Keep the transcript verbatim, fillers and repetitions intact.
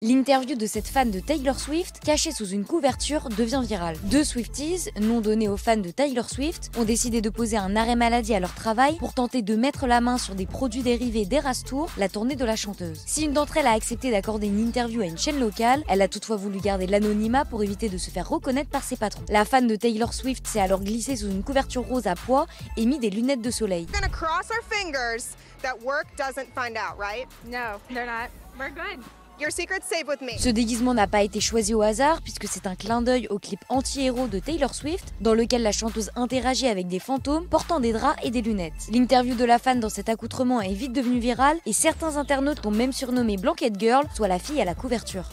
L'interview de cette fan de Taylor Swift, cachée sous une couverture, devient virale. Deux Swifties, nom donné aux fans de Taylor Swift, ont décidé de poser un arrêt maladie à leur travail pour tenter de mettre la main sur des produits dérivés d'Eras Tour, la tournée de la chanteuse. Si une d'entre elles a accepté d'accorder une interview à une chaîne locale, elle a toutefois voulu garder l'anonymat pour éviter de se faire reconnaître par ses patrons. La fan de Taylor Swift s'est alors glissée sous une couverture rose à pois et mis des lunettes de soleil. Your secret's safe with me. Ce déguisement n'a pas été choisi au hasard puisque c'est un clin d'œil au clip anti-héros de Taylor Swift dans lequel la chanteuse interagit avec des fantômes portant des draps et des lunettes. L'interview de la fan dans cet accoutrement est vite devenue virale et certains internautes l'ont même surnommée Blanket Girl, soit la fille à la couverture.